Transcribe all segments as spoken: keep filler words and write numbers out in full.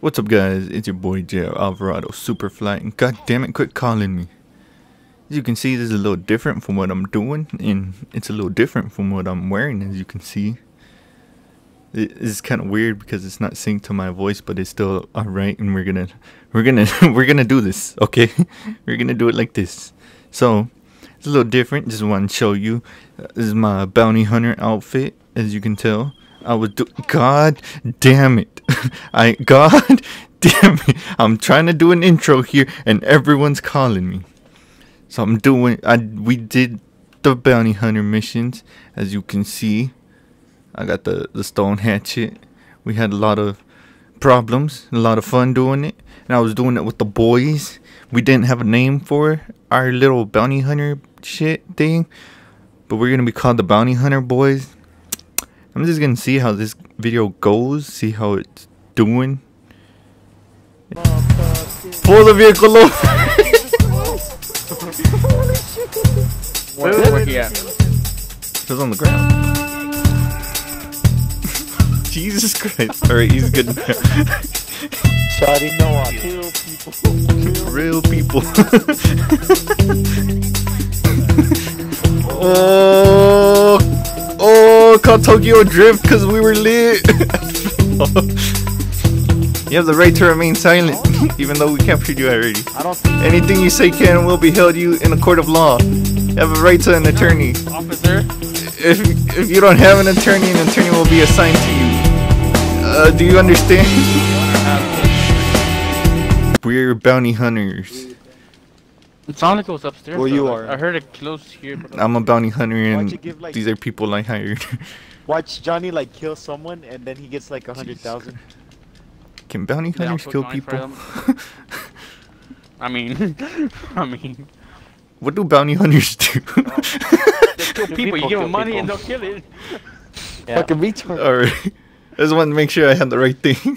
What's up, guys? It's your boy J Alvarado Superfly, and god damn it, quit calling me. As you can see, this is a little different from what I'm doing, and it's a little different from what I'm wearing. As you can see, it's kind of weird because it's not synced to my voice, but it's still all right. And we're gonna, we're gonna, we're gonna do this, okay? We're gonna do it like this. So it's a little different. Just want to show you. This is my bounty hunter outfit, as you can tell. I was do- God damn it. I God damn it. I'm trying to do an intro here and everyone's calling me. So I'm doing I we did the bounty hunter missions, as you can see. I got the the stone hatchet. We had a lot of problems, a lot of fun doing it, and I was doing it with the boys. We didn't have a name for our little bounty hunter shit thing, but we're going to be called the Bounty Hunter Boys. I'm just gonna see how this video goes, see how it's doing. Pull the vehicle over! Where was he at? It was on the ground. Jesus Christ. Alright, he's good now. Shoddy Noah. Kill people. Real people. Oh! Oh, called Tokyo Drift because we were lit. You have the right to remain silent, even though we captured you already. I don't Anything you say can and will be held you in a court of law. You have a right to an attorney. Officer? If, if you don't have an attorney, an attorney will be assigned to you. Uh, do you understand? We're bounty hunters. Sonic goes upstairs. Well, you though. Are. I heard it close here. But I'm a bounty hunter, and give, like, these are people I hired. Watch Johnny like kill someone, and then he gets like a hundred thousand. Can bounty hunters yeah, kill people? I mean, I mean, what do bounty hunters do? They kill people. You give them money, people. And they'll kill it. Yeah. Fucking retard. All right, I just wanted to make sure I had the right thing.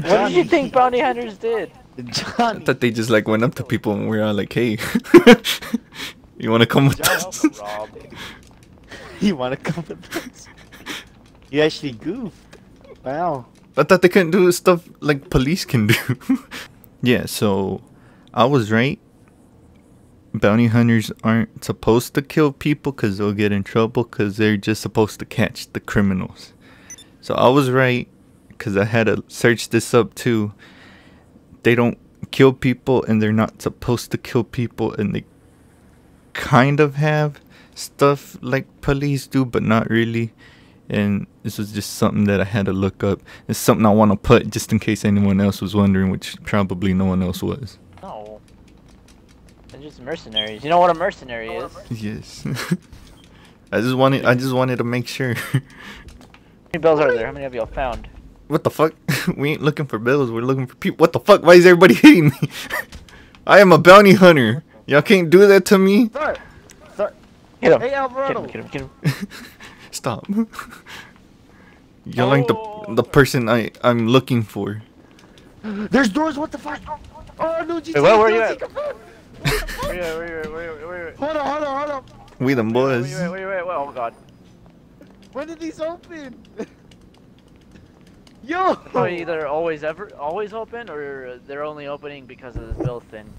What do you think bounty hunters did? Johnny. I thought they just like went up to people and we were all like, hey, you wanna come with Johnny us? You wanna come with us? You actually goofed. Wow. I thought they couldn't do stuff like police can do. Yeah, so I was right. Bounty hunters aren't supposed to kill people because they'll get in trouble, because they're just supposed to catch the criminals. So I was right, because I had to search this up too. They don't kill people, and they're not supposed to kill people, and they kind of have stuff like police do, but not really. And this was just something that I had to look up. It's something I want to put just in case anyone else was wondering, which probably no one else was. No. They're just mercenaries. You know what a mercenary is? Yes. I just wanted I just wanted to make sure. How many bells are there? How many have y'all found? What the fuck? We ain't looking for bills, we're looking for people. What the fuck? Why is everybody hitting me? I am a bounty hunter. Y'all can't do that to me. Sir. Sir. Get him. Hey, Alvarado. Get him, get him, get him. Stop. Y'all oh. ain't the the person I, I'm looking for. There's doors, what the fuck? Oh no, G T. Hey, where were you at? Wait, wait, wait, wait, wait. Hold on, hold on, hold on. We the boys. Wait, wait, wait, wait, wait. Oh god. When did these open? Yo! So either always ever always open, or they're only opening because of this build thing.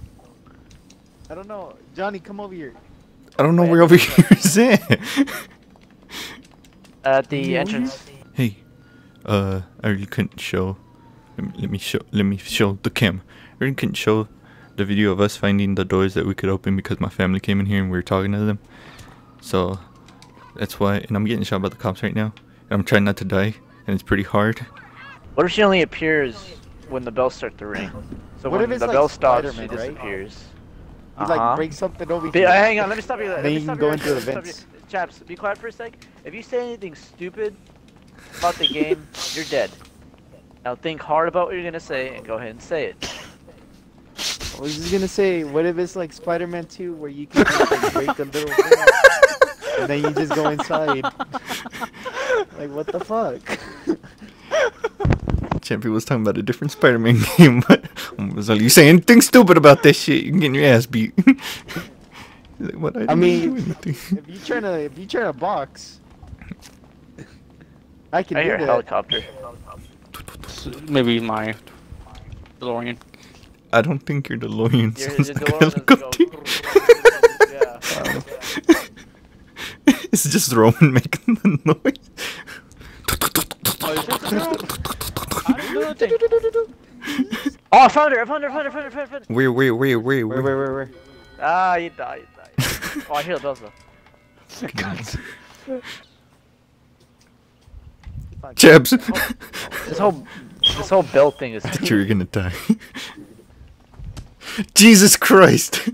I don't know. Johnny, come over here. I don't know where over here is at. At the entrance. Hey, uh, I really couldn't show. Let me, let me show. Let me show the camera. I really couldn't show the video of us finding the doors that we could open because my family came in here and we were talking to them. So that's why. And I'm getting shot by the cops right now. And I'm trying not to die. And it's pretty hard. What if she only appears when the bells start to ring? So what when if the like bell stops, she disappears. Right? Uh-huh. You like break something over here. Uh, hang on, let me stop you. Let me stop you. Let me stop you. Chaps, be quiet for a sec. If you say anything stupid about the game, you're dead. Now think hard about what you're gonna say and go ahead and say it. I was just gonna say, what if it's like Spider-Man Two, where you can just, like, break a little bell and then you just go inside? Like what the fuck? Champion was talking about a different Spider-Man game, but was like, you saying anything stupid about this shit, you're getting your ass beat. Like, what, I, I mean, if you trying to if you trying to box, I can I do hear that. Helicopter. That's maybe my DeLorean. I don't think your DeLorean sounds your, your like DeLorean a yeah. Yeah. It's just Roman making the noise. Oh, I found her! I found her! I found her! I found her! I found her! Wait, wait, wait, wait, wait, wait, wait, wait. Ah, you die, you die. Oh, I hear the buzzer. Chaps! This whole, this whole, this whole bell thing is. I thought you were gonna die. Jesus Christ!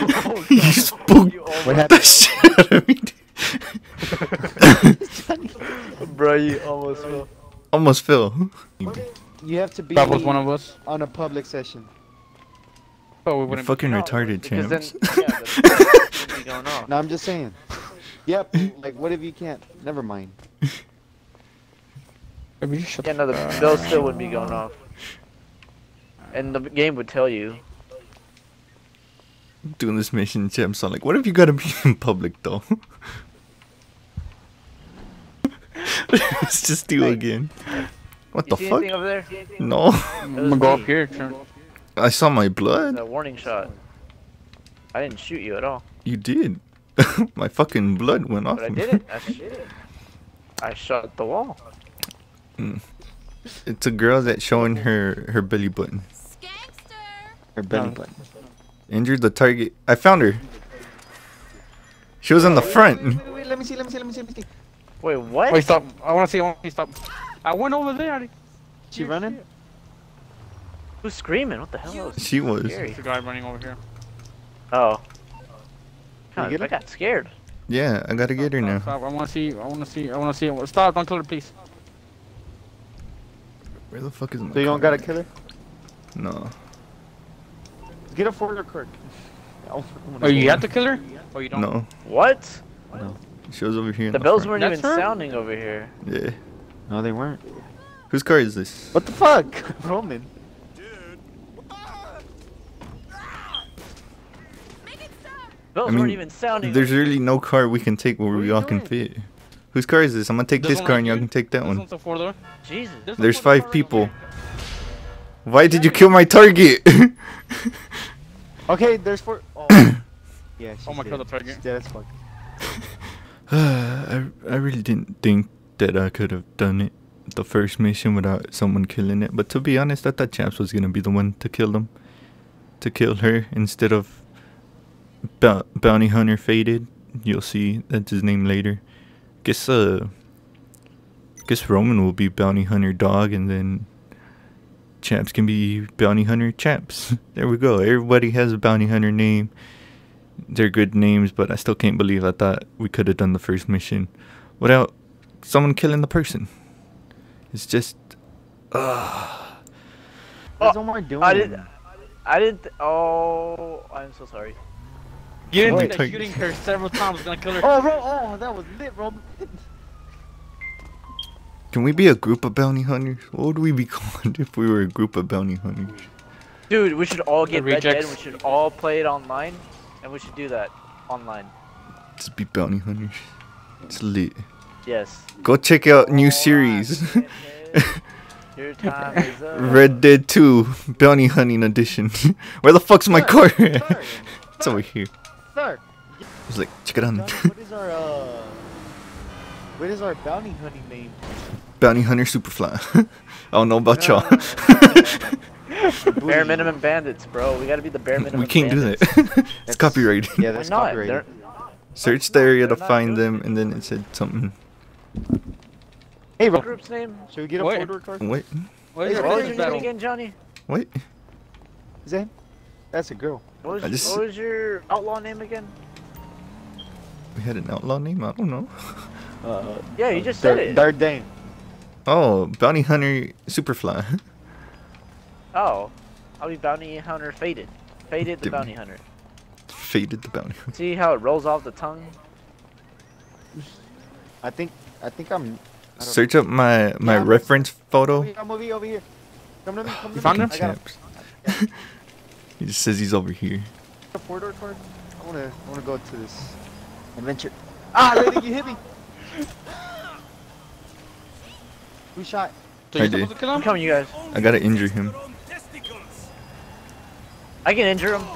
Oh, you spooked the shit out of me. Bro, you almost fell. Almost fell. You have to be that was one of us on a public session. Oh, we wouldn't. You're fucking retarded, Champs. Yeah, no, I'm just saying. Yep. Like, what if you can't? Never mind. I mean, shut yeah, no, the bells still wouldn't be going off, and the game would tell you. I'm doing this mission, Champs. I'm like, what if you gotta be in public though? Let's just do it again. What you the see fuck? Over there? No. I'm gonna go up here. I saw my blood. A warning shot. I didn't shoot you at all. You did. My fucking blood went off. But I did it. I did it. I shot the wall. Mm. It's a girl that's showing her her belly button. Gangster. Her belly no. button. Injured the target. I found her. She was in the front. Wait, wait, wait, wait. Let me see. Let me see. Let me see. Let me see. Wait, what? Wait, stop. I wanna see. I wanna see. Stop. I went over there. She running? Shit. Who's screaming? What the hell? Was she was. There's a guy running over here. Oh. God, I got scared. Yeah, I gotta get her now. Stop. I wanna see. I wanna see. I wanna see. Stop! Don't kill her, please. Where the fuck is my car? So you don't gotta kill her? No. Get a forward quick. Oh, you have to kill her? Oh, you don't. No. What? No. She was over here. The bells weren't even sounding over here. Yeah. No, they weren't. Whose car is this? What the fuck? Roman. Dude. Those I mean, weren't even sounding. There's really no car we can take where we all can fit. Whose car is this? I'm gonna take this, this car and y'all can take that this one. One's Jesus. There's, there's five people. Why did you kill my target? Okay, there's four. Oh, yeah, she's oh my god, the target. She's dead as fuck. I, I really didn't think that I could have done it the first mission without someone killing it, but to be honest I thought Chaps was gonna be the one to kill them to kill her instead of B Bounty Hunter Faded. You'll see that's his name later. Guess uh guess Roman will be Bounty Hunter Dog and then Chaps can be Bounty Hunter Chaps. There we go. Everybody has a Bounty Hunter name. They're good names, but I still can't believe I thought we could have done the first mission without someone killing the person. It's just. Uh, What's Omar doing? I didn't. I didn't. Oh, I'm so sorry. You didn't think that shooting her several times was gonna kill her. Oh, bro, oh, that was lit, bro. Can we be a group of bounty hunters? What would we be called if we were a group of bounty hunters? Dude, we should all get Red Dead. We should all play it online, and we should do that online. Let's be bounty hunters. It's lit. Yes. Go check out new oh, series. Your time is up. Red Dead two Bounty Hunting Edition. Where the fuck's my car? Sir, sir, it's over here. Sir. I was like, check it out. What is our uh? What is our bounty hunting name? Bounty Hunter Superfly. I don't know about y'all. Bare minimum bandits, bro. We gotta be the bare minimum. We can't bandits. do that. It's copyrighted. Yeah, that's not, copyrighted. Search the area to find them, and then it said something. Hey, bro. Group's name? Should we get a forward car? Wait. What is your name again, Johnny? Wait. Is that? That's a girl. What was, just... what was your outlaw name again? We had an outlaw name? I don't know. Uh, yeah, you just said it. Dardane. Oh, Bounty Hunter Superfly. Oh. I'll be Bounty Hunter Faded. Faded the Bounty Hunter. Faded the bounty. See how it rolls off the tongue? I think I think I'm I search know. up my my yeah, reference photo. Come over here, over here. Come to me, come to me. Found him? Chaps. He just says he's over here. I wanna I wanna go to this adventure. Ah, lady, you hit me. Who shot? So I did. Kill him? I'm coming, you guys. I gotta injure him. I can injure him.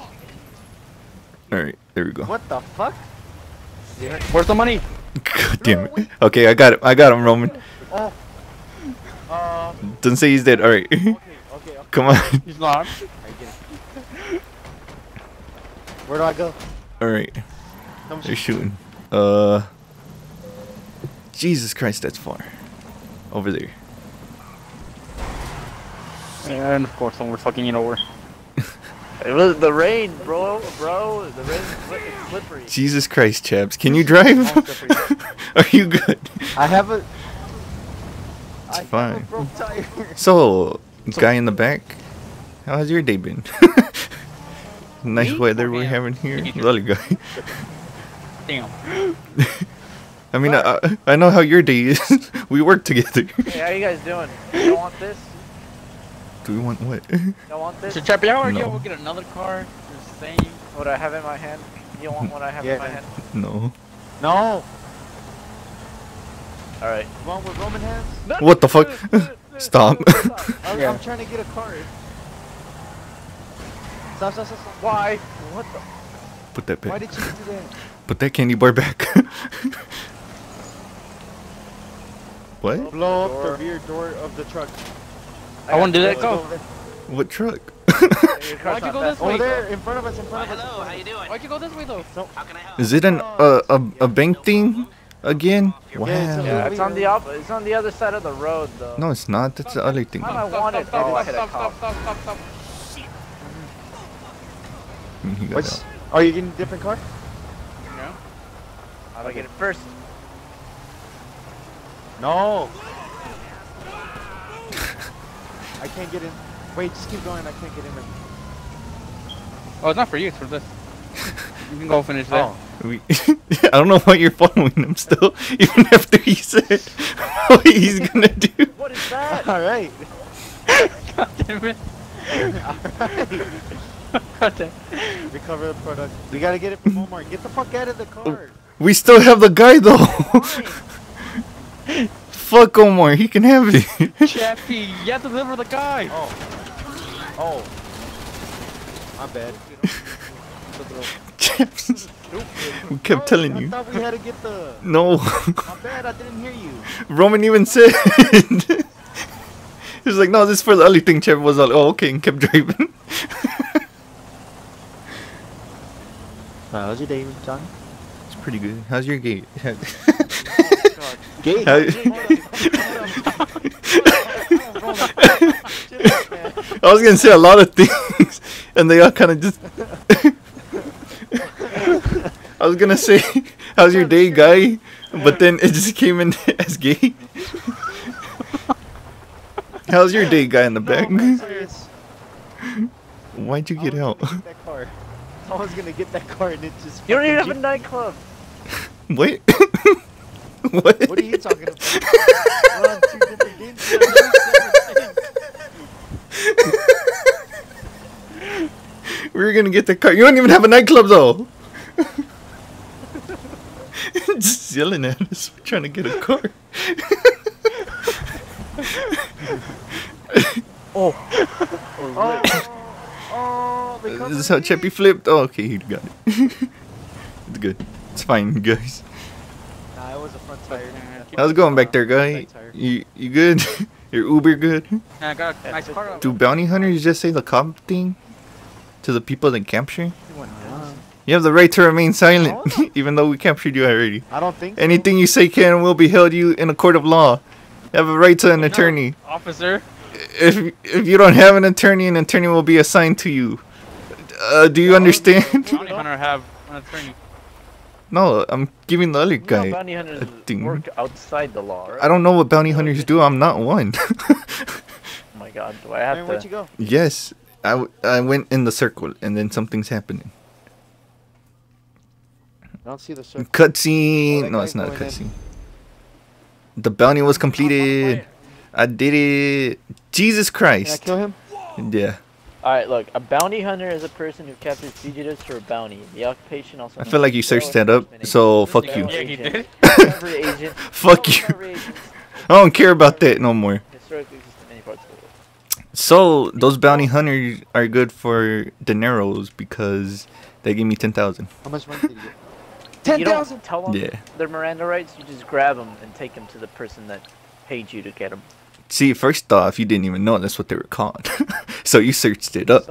Alright, there we go. What the fuck? Where's the money? God damn it. Okay, I got him. I got him, Roman. Uh, uh, Don't say he's dead. Alright. Okay, okay, okay. Come on. He's not. Where do I go? Alright. They're shooting. Uh. Jesus Christ, that's far. Over there. And of course, when we're fucking it over. It was the rain, bro, bro. The rain is slippery. Jesus Christ, Chaps. Can you drive? Are you good? I have a... It's I fine. Have a broke tire. So, so, guy in the back, how has your day been? Nice Me? weather oh, we're having here. Lovely guy. Damn. I mean, I, I know how your day is. We work together. Hey, how you guys doing? You don't want this? Do we want what? You don't want this? So, Chappie, how are you? We'll get another car. Just saying what I have in my hand. You don't want what I have yeah. in my hand? No. No! Alright. You want what Roman has? No, what the fuck? Stop. I'm, yeah. I'm trying to get a car. Stop, stop, stop, stop. Why? What the? Put that back. Why did you do that? Put that candy bar back. What? Blow up the rear door of the truck. I, I want to do that go. What truck? Why'd you go this way? Over there, in front of us, in front of us. Hello, how you doing? Why'd you go this way though? So, how can I help? Is it an uh, a a bank thing again? Wow. Yeah, it's on the op it's on the other side of the road though. No, it's not. That's the other thing. I wanted. Oh, I hit a cop. What's? Are you getting a different car? No. How do I get it first? No. I can't get in. Wait, just keep going. I can't get in there. Oh, it's not for you. It's for this. You can go finish that. Oh. We I don't know why you're following him still, even after he said what he's gonna do. What is that? All right. God damn it. All right. God damn it. Recover the product. We gotta get it from Walmart. Get the fuck out of the car. We still have the guy though. Right. Fuck Omar, he can have it. Chappie, you have to deliver the guy. Oh, oh, my bad. Chaps, we kept telling you. I thought we had to get the. No. My bad, I didn't hear you. Roman even said. He was like, "No, this is for the only thing." Chappie was like, "Oh, okay," and kept driving. How's your day, John? It's pretty good. How's your gate? Gate. I was gonna say a lot of things, and they all kind of just. I was gonna say, "How's your day, guy?" But then it just came in as gay. How's your day, guy in the back? Why'd you get out? I was gonna get that car, and it just. You don't even have a nightclub. Wait. What? What are you talking about? We're on two different games. Two different things. We were gonna get the car. You don't even have a nightclub though. Just yelling at us. We're trying to get a car. Oh. Oh. Oh. Oh, is this how Chappie flipped? Oh, okay, he got it. It's good. It's fine, guys. I was a front tire. How's it going back there, guy? You you good? You're uber good? Yeah, I got a nice car. Do bounty hunters just say the cop thing to the people in capture? You have the right to remain silent, even though we captured you already. I don't think so. Anything you say can and will be held you in a court of law. You have a right to an attorney. Officer. If if you don't have an attorney, an attorney will be assigned to you. Uh, do you understand? Bounty hunter have an attorney. No, I'm giving the other guy. Bounty hunters work outside the law, right? I don't know what bounty hunters do. I'm not one. Oh my god, do I have Man, to? Where'd you go? Yes, I, w I went in the circle, and then something's happening. I don't see the circle. Cutscene. Oh, no, it's not a cutscene. The bounty was completed. I did it. Jesus Christ. Did I kill him? Yeah. Alright, look, a bounty hunter is a person who captures fugitives for a bounty. The occupation also... I feel like you searched that up, so fuck you. Yeah, he did. Fuck you. I don't care about that no more. So those bounty hunters are good for dineros because they gave me ten thousand. How much money did you get? ten thousand. Tell them yeah. They're Miranda rights. You just grab them and take them to the person that paid you to get them. See, first off, you didn't even know that's what they were called, so you searched it up.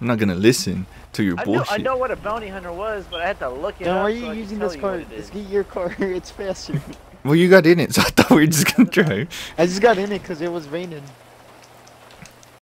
I'm not gonna listen to your I bullshit. Know, I know what a bounty hunter was, but I had to look it no, up. Why are you so using this car? Just get your car. It's faster. Well, you got in it, so I thought we were just gonna drive. I just got in it because it was raining.